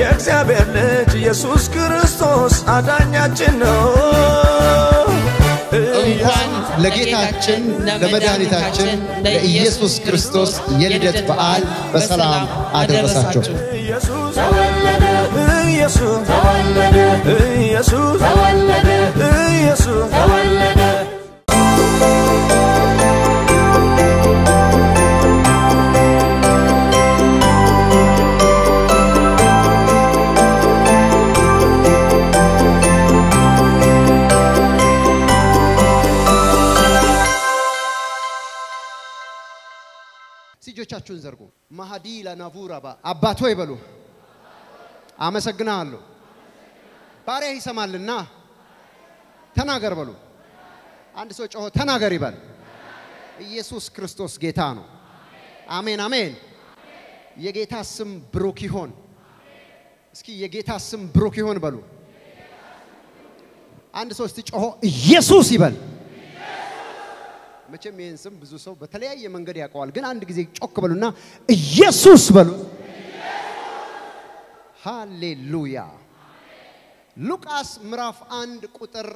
የእግዚአብሔር ልጅ ኢየሱስ ክርስቶስ አዳኛችን ነው እንኳን ለጌታችን ለመድኃኒታችን ለኢየሱስ ክርስቶስ የልደት በዓል በሰላም አደረሳችሁ ኢየሱስ ተወለደ ኢየሱስ ተወለደ ኢየሱስ ተወለደ ኢየሱስ ተወለደ ጆቻቹን ዘርጉ ማሃዲ ለናቡራባ አባቶ ይበሉ አመሰግናለሁ ባሪያ ይሰማልና ተናገር በሉ አንድ ሰው ጮሆ ተናገር ይባል ኢየሱስ ክርስቶስ ጌታ ነው አሜን አሜን የጌታ ስም ብሩክ ይሁን እስኪ የጌታ ስም ብሩክ ይሁን በሉ አንድ ሰው እስቲ ጮሆ ኢየሱስ ይባል መቼም ይሄን ስም ብዙ ሰው በተለያየ መንገድ ያቀዋል ግን አንድ ጊዜ ጮክ በሉና ኢየሱስ በሉ ሃሌሉያ ሉቃስ ምዕራፍ 1 ቁጥር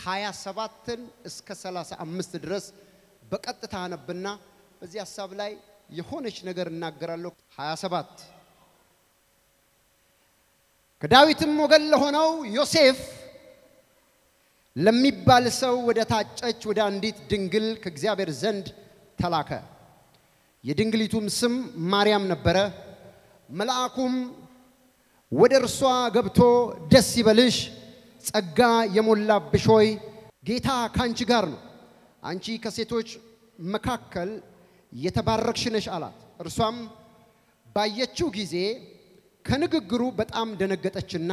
27 እስከ 35 ድረስ በቀጥታ አነብና በዚህ ሐሳብ ላይ የሆነች ነገር እናገራለሁ 27 ከዳዊትም ወገን ለሆነው ዮሴፍ ለሚባል ሰው ወደ ታጨች ወደ አንዲት ድንግል ከእግዚአብሔር ዘንድ ተላከ የድንግሊቱም ስም ማርያም ነበረ መልአኩም ወደ እርሷ ገብቶ ደስ ይበልሽ ጸጋ የሞላብሽ ሆይ ጌታ ካንቺ ጋር ነው አንቺ ከሴቶች መካከል የተባረክሽ ነሽ አላት እርሷም ባየችው ጊዜ ከንግግሩ በጣም ደነገጠችና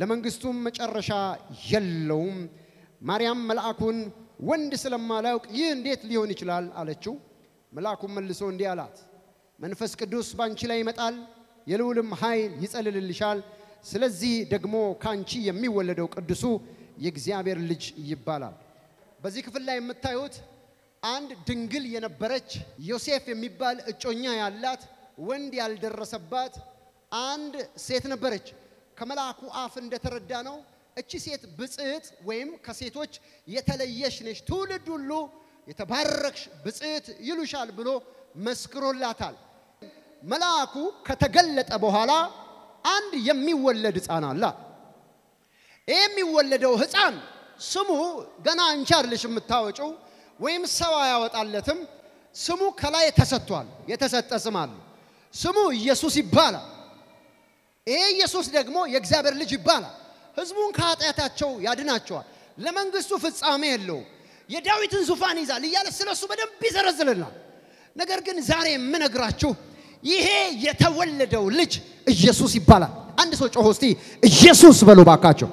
ለመንግስቱም መጨረሻ የለውም ማርያም መልአኩን ወንድ ስለማላውቅ ይህ እንዴት ሊሆን ይችላል አለችው መልአኩም መልሶ እንዲህ አላት መንፈስ ቅዱስ ባንቺ ላይ ይመጣል የልዑልም ኃይል ይጸልልልሻል ስለዚህ ደግሞ ካንቺ የሚወለደው ቅዱሱ የእግዚአብሔር ልጅ ይባላል በዚህ ክፍል ላይ የምታዩት አንድ ድንግል የነበረች ዮሴፍ የሚባል እጮኛ ያላት ወንድ ያልደረሰባት አንድ ሴት ነበረች ከመላኩ አፍ እንደተረዳ ነው እቺ ሴት ብጽዕት ወይም ከሴቶች የተለየሽ ነሽ ትውልድ ሁሉ የተባረክሽ ብጽዕት ይሉሻል ብሎ መስክሮላታል መላኩ ከተገለጠ በኋላ አንድ የሚወለድ ሕፃን አለ የሚወለደው ሕፃን ስሙ ገና አንቺ አይደለሽ የምታወጪው ወይም ሰው ያወጣለትም ስሙ ከላይ ተሰጥቷል የተሰጠ ስም አለ ስሙ ኢየሱስ ይባላል ኢየሱስ ደግሞ የእግዚአብሔር ልጅ ይባላል ህዝቡን ከኃጢያታቸው ያድናቸዋል ለመንግስቱ ፍጻሜ የለው የዳዊትን ዙፋን ይዛል ይያለ ስለሱ በደንብ ይዘረዝልናል ነገር ግን ዛሬ የምነግራችሁ ይሄ የተወለደው ልጅ ኢየሱስ ይባላል አንድ ሰው ጮሆ እስቲ ኢየሱስ በሉ ባካቸው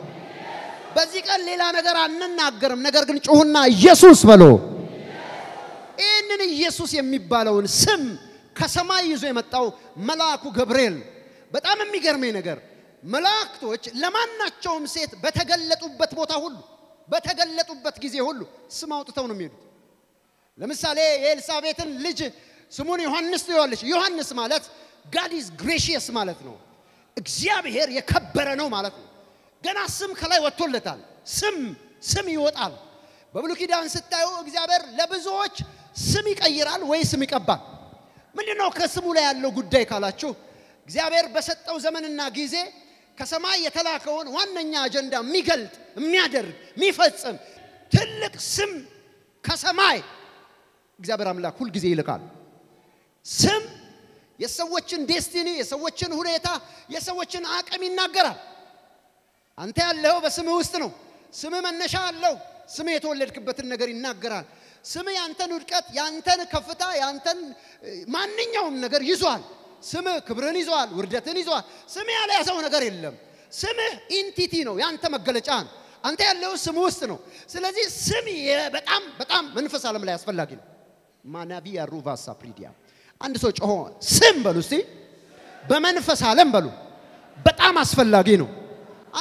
በዚህ ቀን ሌላ ነገር አንናገርም ነገር ግን ጮሁና ኢየሱስ በሉ ኢየሱስ ኢየሱስ የሚባለውን ስም ከሰማይ ይዞ የመጣው መልአኩ ገብርኤል በጣም የሚገርመኝ ነገር መላእክቶች ለማናቸውም ሴት በተገለጡበት ቦታ ሁሉ በተገለጡበት ጊዜ ሁሉ ስም አውጥተው ነው የሚሄዱት ለምሳሌ ኤልሳቤትን ልጅ ስሙን ዮሐንስ ትይዋለሽ ዮሐንስ ማለት God is gracious ማለት ነው እግዚአብሔር የከበረ ነው ማለት ነው ገና ስም ከላይ ወጥቶለታል ስም ይወጣል በብሉይ ኪዳን ስታዩ እግዚአብሔር ለብዙዎች ስም ይቀይራል ወይ ስም ይቀባል ምንድነው ከስሙ ላይ ያለው ጉዳይ ካላችሁ እግዚአብሔር በሰጠው ዘመንና ጊዜ ከሰማይ የተላከውን ዋነኛ አጀንዳ የሚገልጥ የሚያደርግ የሚፈጽም ትልቅ ስም ከሰማይ እግዚአብሔር አምላክ ሁሉ ጊዜ ይልካል ስም የሰዎችን ዴስቲኒ የሰዎችን ሁኔታ የሰዎችን አቅም ይናገራል አንተ ያለው በስምህ ውስጥ ነው ስምህ መነሻ አለው ስምህ የተወለድክበትን ነገር ይናገራል ስምህ ያንተን ውድቀት ያንተን ከፍታ ያንተን ማንኛውም ነገር ይዟል ስም ክብርን ይዟል ወርደትን ይዟል ስም ያለ ያሰው ነገር የለም سمه انتيتينو يعني أنت مقلتشان أنت اللي اسمه وسنو سلذي سمي بتأم من فصل ملايس فلاقين ما نبي الروفا سابريديا عند سوتش هون سم بلوسي بمن فصل بلو بتأم أسفلاقينو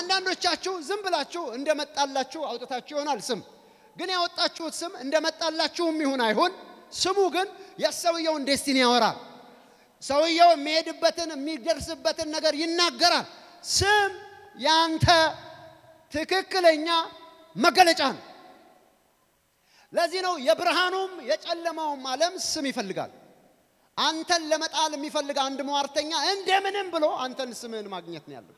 عندنا رجاچو زمبلاچو عندما تلاچو أو تلاچونا السم قني أو تلاچو السم عندما تلاچو مي هنا يهون سموجن يسوي يوم دستني ورا سوي يوم ميد بتن ميدرس بتن نجار ينقرا سم يانته تككلنا مقلتان لازينو يبرهانهم يتعلمهم علم سمي فلقال أنت لما تعلم يفلق عند موارتين عندما نبلو أنت نسمين ما جنتني على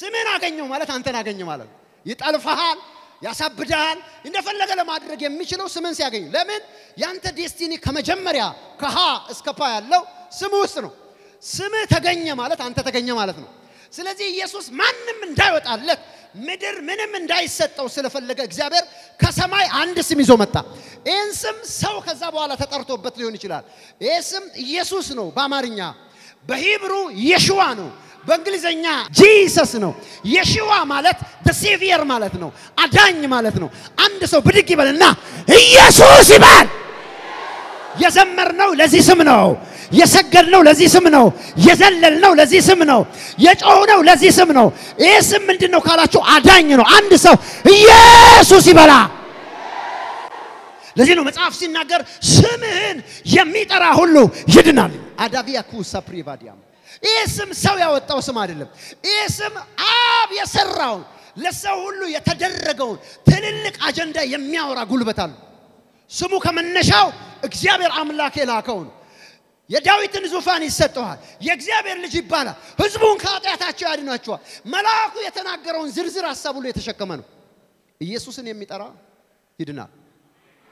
سمين أغنيهم على أنت أغنيهم على يتعلفهان يا سبجان إن فلقة لما أدرجهم مشلو سمين سياقين لمن يانته ديستيني كم جمريا كها إسكبايا لو سموسنو سمين تغنيهم على أنت تغنيهم على سلذي يسوس من دعوت على مدر من دايست أو سلف اللقاء إجابر كسماي عند سمي زومتا إنسم سو كذابوا على تترتب بطليوني شلال إنسم يسوسنو بامارينيا بهيبرو يشوانو بانجليزينيا جيسوسنو يشوا مالت the savior مالتنو أداني مالتنو عند سو بديكي بالنا يسوس يبال يزمرنو لذي سمنو يسجلنا ولذي سمناه يزللنا ولذي سمناه يجعونا ولذي سمناه اسم من دينه كاراشو عدانينه عند سو يسوع بلا لذينه متعافسين نجار سمين يميت راهولو يدنا لي أدابيا كوسا بريفاديام اسم سويا وتوسم عدلهم اسم آب يسرعون لسهولو يتدرجون تللك أجندة يميا ورا قلبتال سمو كمن نشاو إخيابير عملاك لاكون يا داويت النزوفاني ستوها يجزابير لجبالا هزبون خاطئات أشعارنا أشوا ملاكو يتناقرون زرزر السبولة يتشكمانو يسوع نيمي ترى يدنا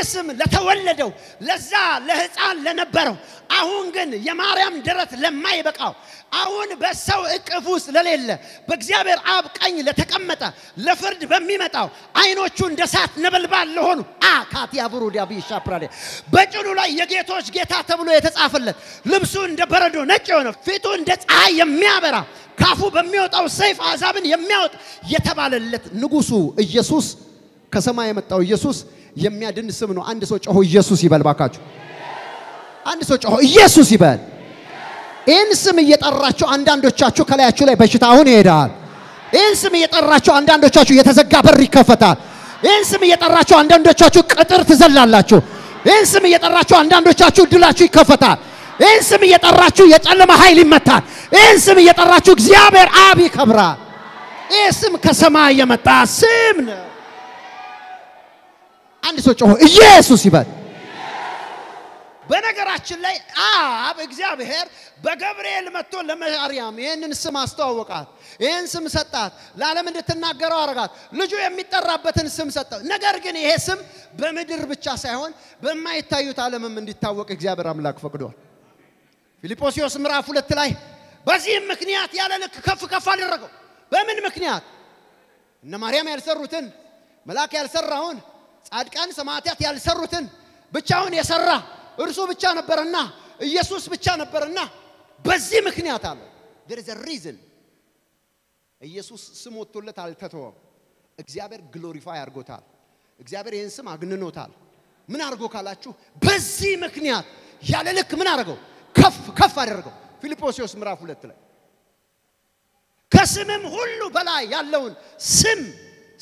اسم لتولدوا لزا لهزان لنبروا أهون جن يا مريم درت لما يبقوا أهون بس سو إكفوس لليل بجزير عاب كأني لتكمته لفرد بميمته عينه تون دسات نبل بال لهون كاتي أبورود يا بيشا برادي بجنوا لا يجيتوش جيتها تبلو يتسافلت لبسون دبردو نجون فيتون دت عيم ميابرة كافو بميوت أو سيف عذاب يميوت يتباللت نجوسو يسوس كسماء يمتى يسوع يميادن سمنو عند سوتش أو يسوع يبال باكاجو عند سوتش أو يسوع يبال إن سميت الرجو عند عندو تشاجو كلا يشلي بيشتاهون يدار إن سميت الرجو عند عندو تشاجو يتزجبر ركفتار إن سميت الرجو عند عندو تشاجو كتر تزلل لاتشو إن سميت الرجو عند عندو تشاجو دلاتشو كفتار إن سميت الرجو يتعلم هاي لمتار إن سميت الرجو زيابر أبي كبرى اسم كسماء يمتى سمنا عند سوتش هو يسوع يباد. بنقدر أشلي بجزاء بهر بجبريل متول لما أريام إن السما استوقات إن سم ستات لا لمن تناقر أرقات لجوا يمتربة إن سم ستات نقدر جني هسم بمدير بتشاسهون بما يتأيو تعلم من التوقع بجزاء برملك فقدور. فيليبوس يوسم رافول التلاي بزيم مكنيات يا لك كف كفال الرجو بمن مكنيات إن مريم يسرتن ملاك يسرهون أذكرني سمعتي على سرّتن بتشاون يسرّه أرسو بتشان برنا يسوس بتشان برنا بزي مكنيات على there is a reason يسوس سمو تولت على تتوه إخيابر glorify أرجو تال إخيابر إنسان أغننو تال من أرجو كلاشوا بزي مكنيات ياللك من أرجو كف أرجو فيليبوس يوسم رافولت له كسمهم هلو بلاي ياللون سم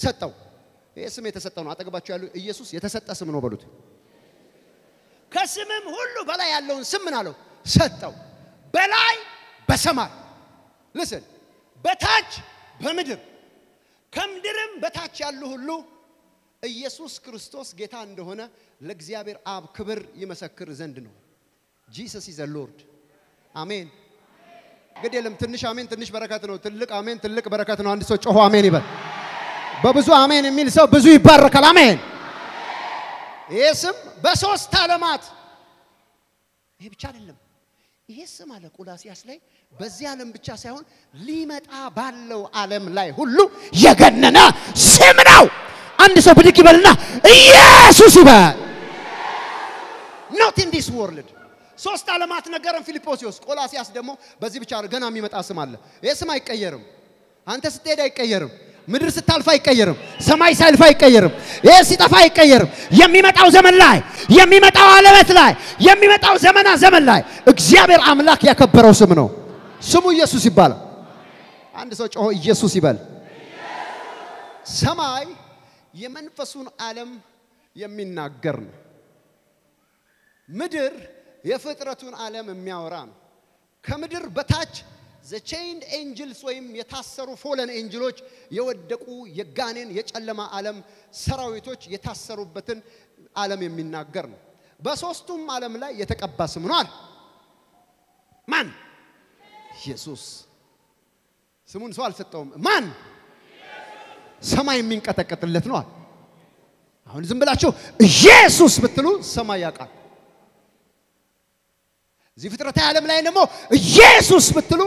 ستو اسم يتسطون عتقبات شو قالوا يسوع يتسطى اسمه بلوت كاسمهم هلو بلاي يالون سمنا له سطوا بلاي بسمار listen بتاج بمدر كم درم بتاج يالو هلو يسوع كريستوس جت عنده هنا لجزيابير آب كبر يمسكر زندنه Jesus is a Lord آمين قد يلم تنش آمين تنش بركاتنا تلك آمين تلك بركاتنا عند سوتش هو آمين يبر بابزو آمين ميل سو بزوي بارك الآمين. اسم بسوس تعلمات. هي بتشارلهم. يسمع لك ولا سياسلي بزيالم بتشاسهون ليمت أبالو عالم لا يهلو يجننا سمناو عند سبدي كبلنا يسوع سبا not in this world سوست علامات نجارم فيليبوسيوس ولا سياس دمو بزي بتشار جنا ميمت أسمع له يسمع يكيرم أنت ستيدا يكيرم مدرس التالفاي كيرم سماي سالفاي كيرم يسيتافاي كيرم يميمت أو زمن لاي يميمت أو علامات لاي يميمت أو زمنا زمن لاي اجزابير عملاك يا كبروا سمنو سمو يسوع يبال عند سوتش هو يسوع يبال سماي يمنفسون عالم يمينا قرن مدر يفترتون عالم مياوران كمدر بتاج The chained angels وهم يتأثروا fallen angels يودقوا يجانين يتعلم عالم سراويتوش يتأثروا بتن عالم من ناقرن بس أستم عالم لا يتكبس منار من يسوس سمون سؤال ستهم من سماي من كتكت اللثنوار هون زين بلا شو يسوس بتلو سماياك زي فترة عالم لا ينمو يسوع بتلو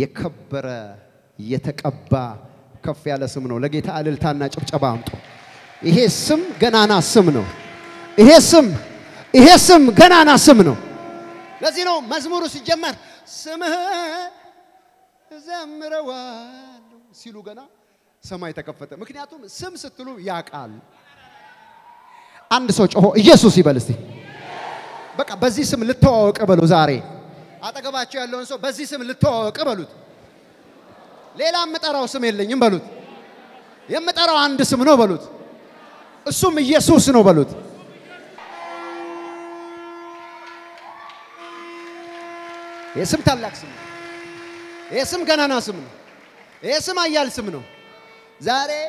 يكبر يتكبّى كفّي على سمنو لقيت على التانة جبامتو إيه سم جنانا سمنو إيه سم جنانا سمنو لازينو مزمورو سجمر سمه زمروان سيلو جنا سماي تكفّته ممكن يعطوم سم ستلو ياكل عند سوتش أوه يسوع يبالستي بقى بزيسم للتوك قبلوا زاري عطاك باتشو يالونسو بزيسم للتوك قبلوت ليلا متقراو سم يلين ينبلوت يمتقراو عند سم نو بلوت السم يسوس نو بلوت يسم تالاك سم يسم غنانا سم يسم ايال سم نو زاري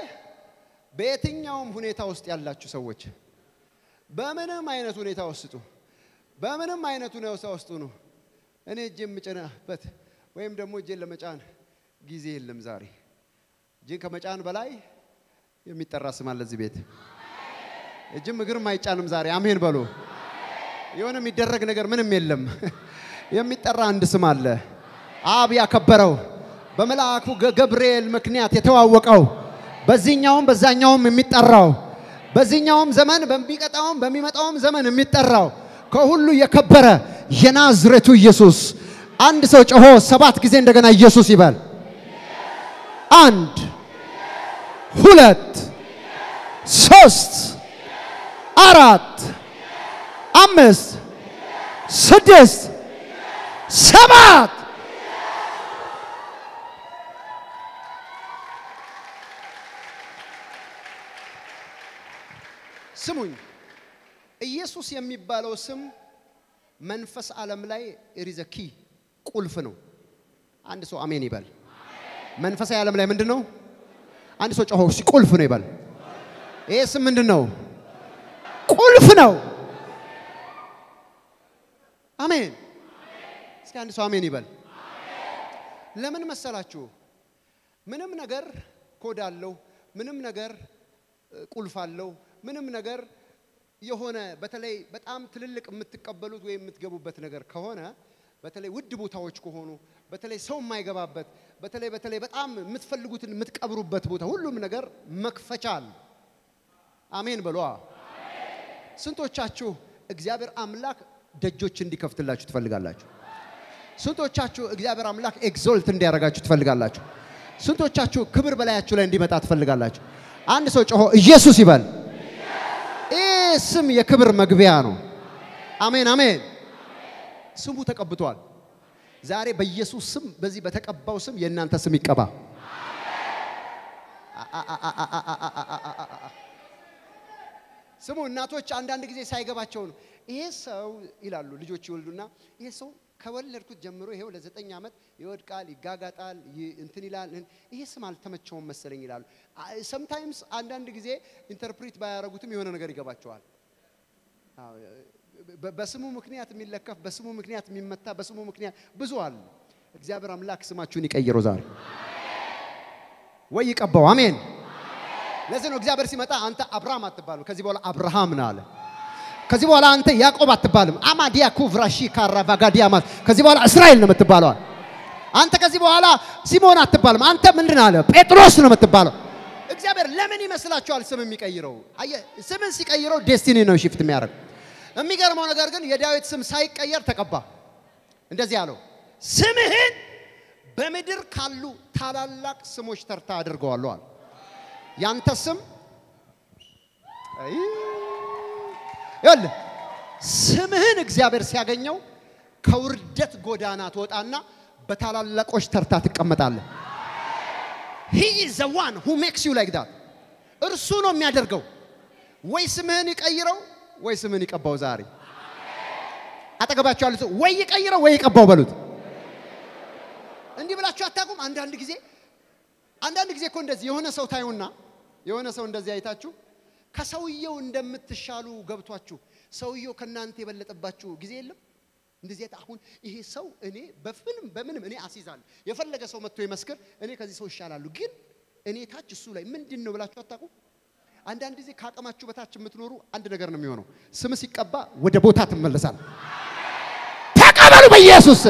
بيتኛውም ሁኔታ ውስጥ ያላችሁ ሰዎች በምንም አይነት ሁኔታ ውስጥ بامنم ما ينتونه وساوستونه أنا جيم مجانا بات ويم دمو جيل مجان جيزي اللمزاري جين كمجان بلاي يوم يتراس مال الزبيت جيم غير ما يجان مزاري أمين بالو يونا ميدرج نجار من ميلم يوم يتراند سماله أبي أكبره بملاك وجبريل مكنيات يتواوق أو بزين يوم ميتراو بزين يوم زمان بمبيكت يوم بميمت يوم زمان ميتراو كهولو يكبر ينازرتو يسوس عند سوتش هو سبات كزين دعنا يسوس يبال عند هولت سوست أراد أمس سدس سبات سمون يسوع يمي بالوسم منفس عالم لاي رزقي كل فنو عند سو أمين يبال منفس عالم لاي من دنو عند سو أهو كل فنو يبال يسم من دنو كل فنو أمين عند سو أمين يبال لمن مسألةشو منم نجار كودالو منم نجار كل فالو منم نجار يهونا بتلاقي بتأم تللك متقبلوا توي متجابوا بتنجر كهونا بتلاقي ودبوا تاوج كهونو بتلاقي سوم ما يجابات بتلاقي بتأم متفلقوا تن متقبلوا بتبوته كله منجر مكفتشال آمين بالوا سنتو تشاتشو إجابر أملاك دجوج تندي كفت الله تفلق الله سنتو تشاتشو إجابر أملاك إكزول تندي رجع تفلق الله سنتو تشاتشو كبر بلايا تلندي متى تفلق الله عند سوتش هو يسوع يبال اسم يكبر مجبيانو آمين آمين سمو تكبتوال زاري بيسوع سم بزي بتكبّو سم ينان تسمي كبا سمو ناتوش عندك زي سايقة باتشون إيه سو إلى اللو لجوتشولنا إيه سو كواللر كود جمروه ولا زتني عمد يود قال يجاعات قال ينتني لال إيه سمع التمت شو مسلني لال sometimes عندنا كذي interpret by رجوتهم يهونا نقري كباتشوال بسمو مكنيات من لكف بسمو مكنيات من متى بسمو مكنيات بزوال إجابة رملاك سمع شونيك أي روزار ويك أبوا أمين لازم إجابة سمعتها أنت أبراهام تبالو كذي بقول أبراهام ناله كذي ولا أنت ياك أبى تبالم أما ديا كوفراشي كارا بعاديا مات كذي ولا إسرائيل نمت تبالون أنت كذي ولا سيمونا تبالم أنت من رناله بيتروس نمت تبالون إخبار لمني مسألة شو السمن ميك أيرو أيه السمن سيك أيرو ديستيني نوشيفت ميارك أمي كرمونا كارجن يداويت سم سايك أير تكبّا إنت زيالو سمهن بمدير كالو ثالالك سموش ترتادر قالوان يانتسم يلا سمهنك زابر سياجنيو كوردت قدانات وطانا بتعلل لك وش ترتاتك أم تعلل. He is the one who makes you like that. أرسلوا ميادرجو. ويسمهنك أيرو ويسمهنك أبو زاري. أتكبر شو على ويك أيرو ويك أبو بلود. عندي بلا شو أتكلم عندنا نكزي كوندز يهونا سوتايونا يهونا سوندز يأيتاتشو. كسويو ندم تشالو قبتواتشو سويو كنانتي بلت أباتشو جزيلهم نزيت أخون إيه سو إني بمن إني عسيزان يفرلك سو متوي مسكر إني كذي سو شالالو جن إني تاج السولة من دينه ولا شو تقو عندنا نزي كات أما شو بتاج متنورو عندنا قرن ميونو سمسي كبا ودبوتات ملسان تكبروا بيسوس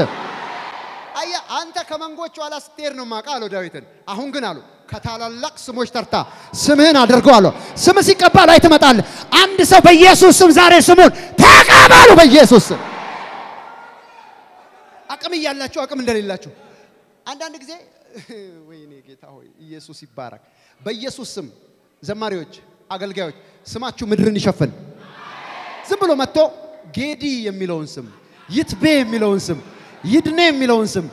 أيه أنت كمان قوتش على ستيرنو ما قالوا داويتن أهون قنالو كتالا لقص مشترتا سمهنا درقالو سمسي كبار أيتم تال عند سب يسوس مزارع سمون تكبرو بيسوس أكمل يلا شو أكمل دليل شو عندنا كذي ويني كتاوي يسوس يبارك بيسوس سم زماريوج أقل جوج سمعت شو مدرني شفن زملو متو جدي يميلون سم يتبي يميلون سم يدني ميلون سم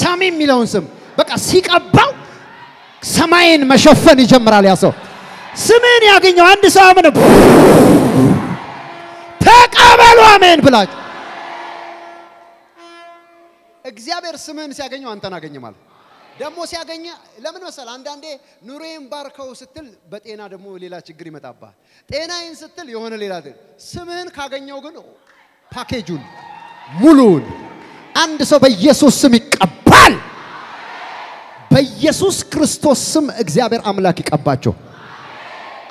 سامي ميلون سم بقى سيك أباو سماين مشوفني جمرة لياسو سمين يا كنيو عند سامنا تكابلو أمين بلاج إخبار سمين يا كنيو أنت نا كنيو مال دمو يا كنيو لمن وصل عندي نورين باركو ستل بتينا دمو ليلا تجري متابع تينا إن ستل يهون ليلا تل سمين كأنيو كنو باكيجون ملون عند سو بيسوس سميك أبال بيسوس كريستوس سم إخبار أملاكك أباجو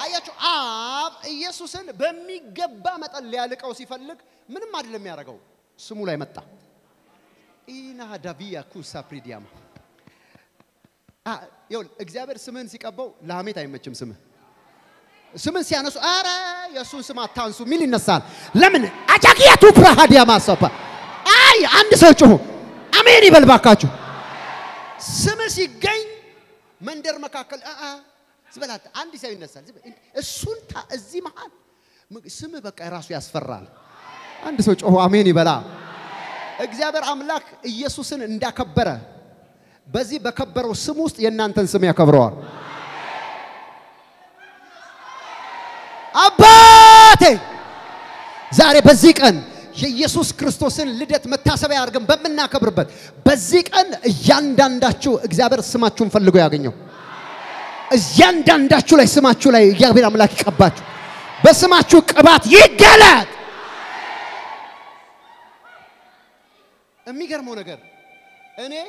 أياتو آب يسوسن بمي جبّا متقلّي عليك أو سيفلك من ما أدري لما يرجعوا سموله متى إنها دبيا كوسا بريديام يقول إخبار سمن سيك أباو لا ميت أيام تجمع سمن سيانو سأرى يسوس سما تانسو ميلين نسال لمن أجاكيا توبرا هديا ما سبا أي عند سوتشو أميني بالباكاتشو سمسي جين من در مكاكل زبالات عندي سوين نسال السلطة الزمان سمي بك راسو يسفرال عند سوتشو أميني بلا إجابر عملاك يسوسن إندا كبره بزي بكبر وسموس ينان تنسمي كبروار أباتي زاري بزيك أن يسوع كريستوس لديت متاسبة أرجم بمننا كبربت بزيك أن يندن داشو إخبار سماچون فلقوا ياقينيو يندن داشو لا سماچو لا يقبل أملاك كبات بس سماچو كبات يجلد أميجر مونجر أنا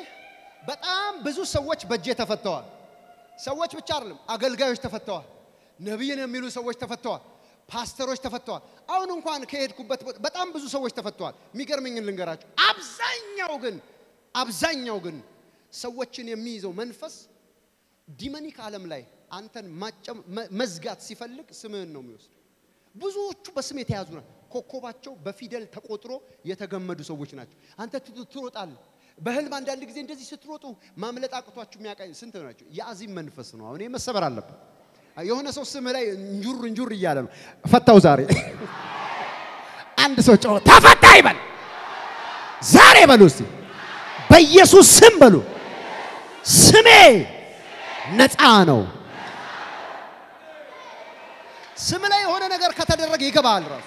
بتأم بزوج سوتش بجيه تفتوه سوتش بتشارلم أقل جايش تفتوه نبينا ميلو سوتش تفتوه باستروش تفتوه أو نمكان كيد كوبت بتأم بزوج سوتش تفتوه ميجر مين لنجراج أبزان يوجن سوتش نميزو منفس ديماني كعالم لاي أنتن مزجات سيفلك سمين نوميوس بزوج شو بس ميتهازونا كوكوباتشو بفيدل تقطرو يتجمدو سوتشناتشو أنت تدتروت على بهل ما عندك زين دزي ستروتو ما ملت أقطواتشو ميا كاين سنتناتشو يعزم منفسنا وني ما صبر علب يهونا سو سمراي نجور يالم فتاو زاري عند سوتشو تفتح يبل زاري بلوسي بيسوس سمبلو سمي نتعانو سملا يهونا نجار كتر الرجيك بالراس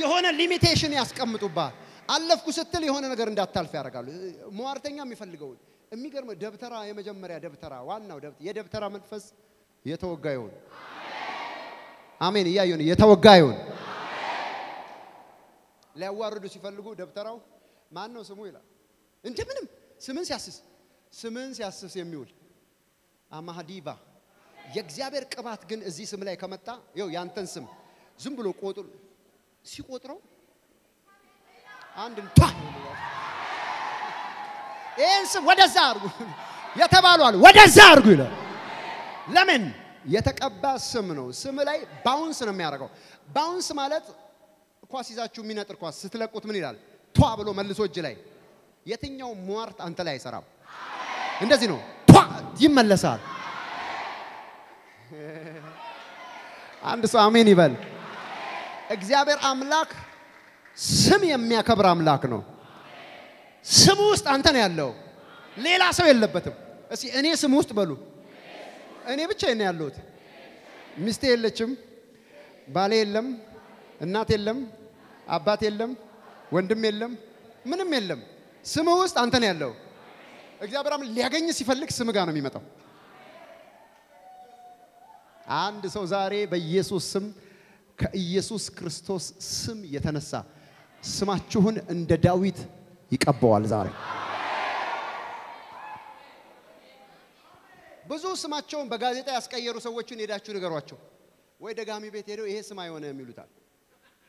يهونا ليميتيشن ياسكم متوبة الله فكست لي هون أنا قرن دات تلف يا رجال موارتين يا مفلق قول أمي قرن دبترا يا مجمر يا دبترا وأنا ودبت يا دبترا من فس يتوقعون آمين يا يوني يتوقعون لا واردوا سيفلقوا دبترا ما أنه سموه لا أنت منهم سمن سياسس يميول أما هديبا يجزابير كبات جن أزيس ملاك متى يو يانتنسم زنبلو قوتل سي قوترو عندن تا إنس ودزار يتبالون ودزار قيله لمن يتكبّى سمنو سملاي باونس نمياركو باونس مالت قاسي زاتشو مينات القاس ستلاك قط منيرال توابلو ملسوج جلاي يتنيو موارد أنت لا يسراب إن ده زينو يم اللسار عند ساميني بل إجزابير أملاك سمي ميا كبر أملاكنو سموست أنتن يالله ليلا سوي اللبتم بس أني سموست بلو أني بتشين ياللوت مستي اللتشم بالي اللم النات اللم أبات اللم وندم اللم منم اللم سموست أنتن يالله إجزابير أم ليعجني سيفلك سمجانا ميمتو عند سوزاري بيسوس سم كيسوس كريستوس سم يتنسى سماحون عند داوود يكبوا على زاري بزو سماحون بعازيته أسكايرو سوتشون يداشون يقرواتشون ويدا قامي بيتيرو إيه سمايونه ميلوتال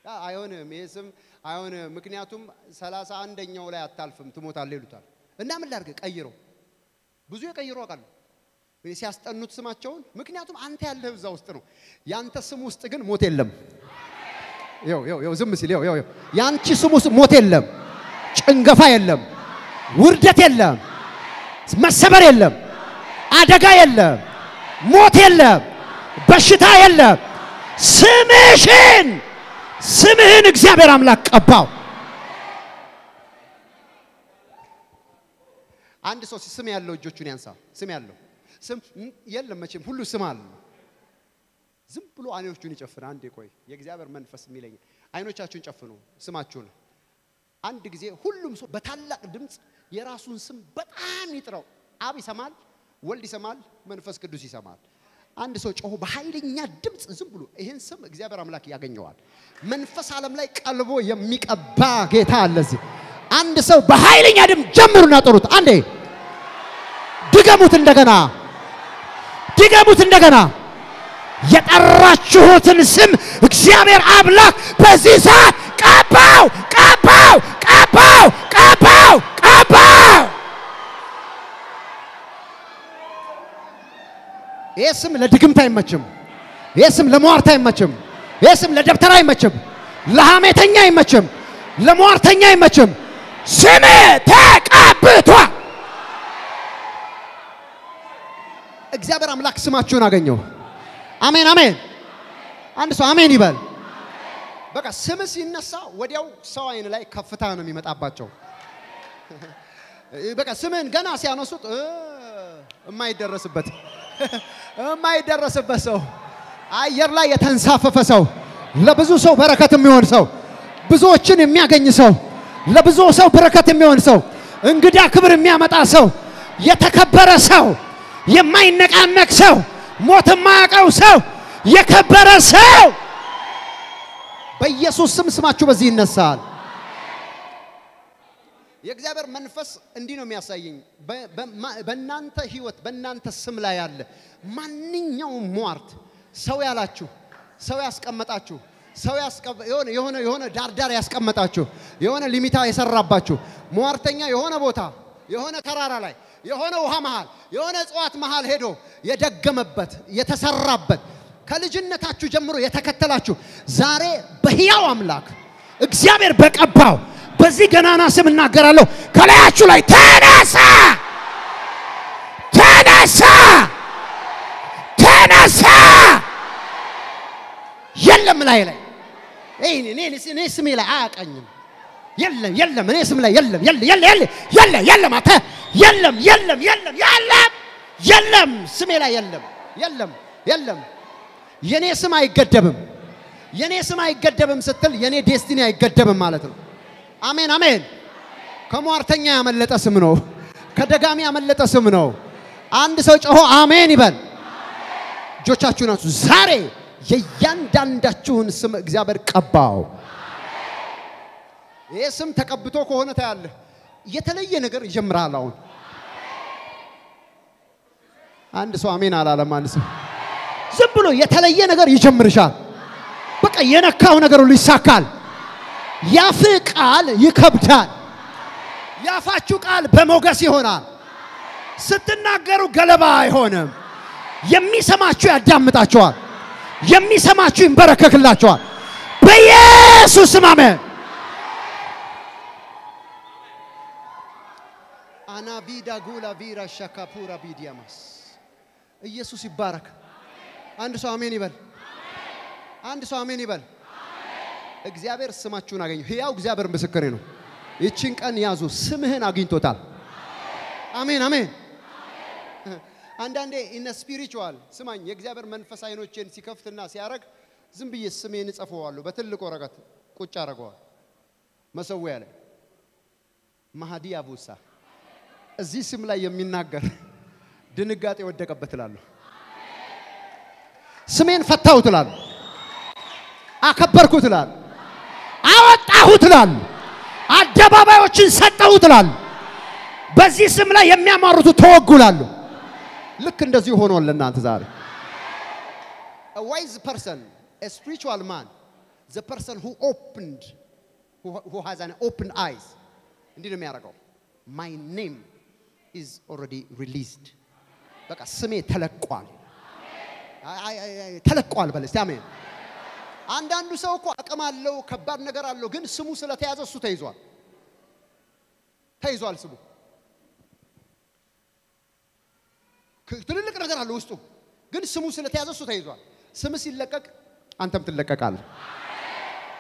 يا أيونه ميسم أيونه مكنياتهم سلاسة عند ينولا التالفم تموتال ليلوتال النام اللارجك أيرو بزو يكيرو قال بنسياست النوت سماحون مكنياتهم أنت اللي في زاوستنو يانت سموستكن موتيلم يو يو يو زم مسيليو يو يو يانتش سموس موتيلم شنغفايلم وردتيلم مسبريلم أدعايلم موتيلم بشتايلم سمشين سمين إجزابير أملاك أباو عند سوسي سميالو جوتشوني أنسا سميالو سم يلا ماشي كله سمال زم بلو أنا وش جوني شافنا عندي كوي يجزابر من فس ميلين أنا وش جوني شافناه سماتشون عندك زي كلهم سو بتعلق دمت يراسون سم بتعاني ترى أبي سمال والدي سمال من فس كدوسي سمال عند سوتش هو بحيرين يا دمت زم بلو إهن سم يجزابر أملاك يا جنوان من فس على ملاك ألبو يميك أباع جيتها لزي عند سو بحيرين يا دم جمرنا تروت عندي دقامو تندقنا دقامو تندقنا يترشوه تنسم اكسيامير عبلاك بزيزات كاباو كاباو كاباو كاباو كاباو اسم لدقم تايم مجم اسم لموار تايم مجم اسم لدبتراي مجم لهامي تنياي مجم لموار تنياي مجم سمي تاك ابتوا እግዚአብሔር አምላክ ስማችሁን አገኘው አሜን አሜን አንድ ሰው አሜን ይበል በቃ ስም ሲነሳ ወዲያው ሰው አይን ላይ ከፍታ ነው የሚመጣባቸው በቃ ስምን ገና ሲያነሱት የማይደረስበት ሰው አየር ላይ የተንሳፈፈ ሰው ለብዙ ሰው በረከት የሚሆን ሰው ብዙዎችን የሚያገኝ ሰው ለብዙ ሰው በረከት የሚሆን ሰው እንግዳ ክብር የሚያመጣ ሰው የተከበረ ሰው የማይነቃነቅ ሰው ሞት ማያቀው ሰው የከበረ ሰው በኢየሱስ ስም ስማችሁ በዚህ ይነሳል የእግዚአብሔር መንፈስ እንዲህ ነው የሚያሳየኝ በእናንተ ህይወት በእናንተ ስም ላይ ያለ ማንኛውም ሟርት ሰው ያላችሁ ሰው ያስቀመጣችሁ ሰው የሆነ ዳርዳር ያስቀመጣችሁ የሆነ ሊሚታ ያሰራባችሁ ሟርተኛ የሆነ ቦታ የሆነ ተራራ ላይ የሆነ ውሃ መሃል የሆነ ጽዋት መሃል ሄዶ የደገመበት የተሰራበት ከልጅነታችሁ ጀምሮ የተከተላችሁ ዛሬ በሕያው አምላክ እግዚአብሔር በቀባው በዚህ ገናና ስም እናገራለሁ ከላያችሁ ላይ ተነሳ ተነሳ ተነሳ የለም ላይ ላይ እኔ ስሜ ላይ አያቀኝም يلا يلا من اسم لا يلا يلا يلا يلا يلا يلا ما ته يلا يلا يلا يلا يلا اسم لا يلا يلا يلا يني اسم ما يقدبم يني اسم ما يقدبم ستل يني ديستني يقدبم مالته Amen, amen. Kamuartanya amallet asumno. Kadagami amallet asumno. And such oh amen even. Jochachuna zare yeyandandachun sum Exaber kabbao. Yesum takabbuto kohona tayalle. Yeteleye neger yemral awon. And so amen alalam and so. Zibulu yeteleye neger yejemrishal. Baka yenakaw negeru lisakal. يافق قال يكبتان يافاتشو قال بموغسي هونان ستناغرو غلباي هونم يمي سماچو يادامطاچوال يمي سماچو ينبرككلاچوال بيسوس امين انا بيدا غولا بيرا شكاپورا بيدياماس يسوس يبارك عند سو امين يبل عند سو امين يبل እግዚአብሔር ስማችሁን አገኘ ሕያው እግዚአብሔር መስከረ ነው እቺን ቀን ያዙ ስምህን አግኝቶታል አሜን አሜን አንዳንዴ ኢነ ስፒሪቹዋል ስማኝ የእግዚአብሔር መንፈስ አይኖችን ሲከፍትና ሲያረግ ዝም ብዬ ስሜን ጽፈዋለሁ በትልቁ ወረቀት ቁጭ አረጋዋል መሰውያ ላይ ማሃዲ አቡሳ እዚህ ስም ላይ የሚናገር ድንጋጤ ወደቀበት እላለሁ ስሜን ፈታሁት እላለሁ አከበርኩት እላለሁ አወጣሁት ላል አደባባዮችን ሰጣሁት ላል በዚህ ስም ላይ የሚያማሩት ተወጉላሉ ልክ እንደዚህ ሆኖልና አንተ ዛሬ a wise person a spiritual man the person who has an open eyes እንዲህ ነው የሚያደርገው my name is already released በቃ ስሜ ተለቋል ተለቋል በለስ አሜን And then you saw Akamallo, Kabarnagarallo, Gin Sumusela Tazo Sutazwa. Tazwal Subu. Kilikagar Lustu. Gin Sumusela Tazo Sutazwa. Sumisi Lekak Antam Telekakal.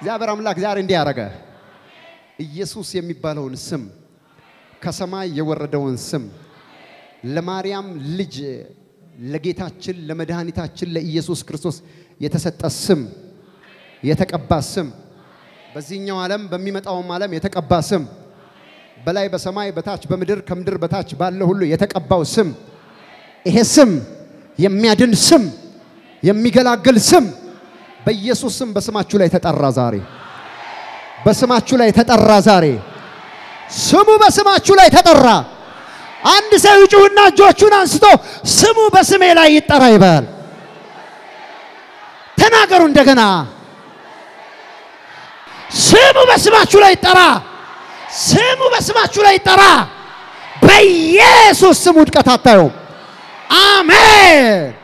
Zabaram Lakzar in Diaraga. Yesus Yemi Balon Sim. Kasama Yawaradon Sim. Lamariam Lige. Legitachil, Lamedanitachil, Yesus Christus. Yetasat a Sim. يتكبّى سم بزينيو عالم بميمت أو عالم يتكبّى سم بلاي بسماي بتاعش بمدر كمدر بتاعش بالله كله يتكبّى سم إيه سم يمي عدن سم يمي قلاقل سم بيسوع سم بسماع شو لا يتتأرّى زاري بسماع شو لا يتتأرّى زاري سمو بسماع شو لا يتتأرّى عند سويجونا جوشنا نستو سمو بسماع لا يتأرّى يبال تناقرون دكنا سمو بسماچو لا يترا سمو بسماچو لا يترا بيسوس سمو دكاتاو امين